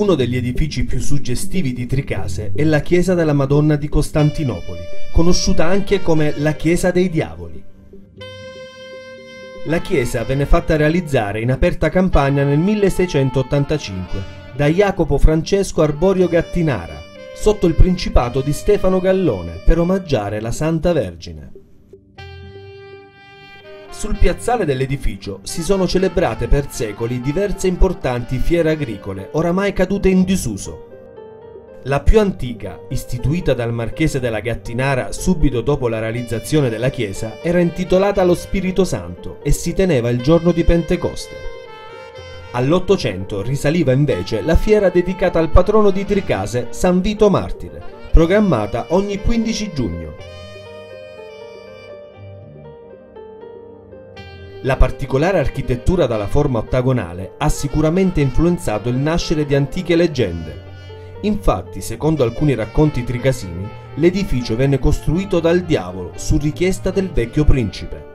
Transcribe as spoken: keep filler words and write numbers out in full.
Uno degli edifici più suggestivi di Tricase è la Chiesa della Madonna di Costantinopoli, conosciuta anche come la Chiesa dei Diavoli. La chiesa venne fatta realizzare in aperta campagna nel milleseicentottantacinque da Jacopo Francesco Arborio Gattinara, sotto il principato di Stefano Gallone, per omaggiare la Santa Vergine. Sul piazzale dell'edificio si sono celebrate per secoli diverse importanti fiere agricole, oramai cadute in disuso. La più antica, istituita dal Marchese della Gattinara subito dopo la realizzazione della chiesa, era intitolata allo Spirito Santo e si teneva il giorno di Pentecoste. All'Ottocento risaliva invece la fiera dedicata al patrono di Tricase, San Vito Martire, programmata ogni quindici giugno. La particolare architettura dalla forma ottagonale ha sicuramente influenzato il nascere di antiche leggende. Infatti, secondo alcuni racconti tricasini, l'edificio venne costruito dal diavolo su richiesta del vecchio principe.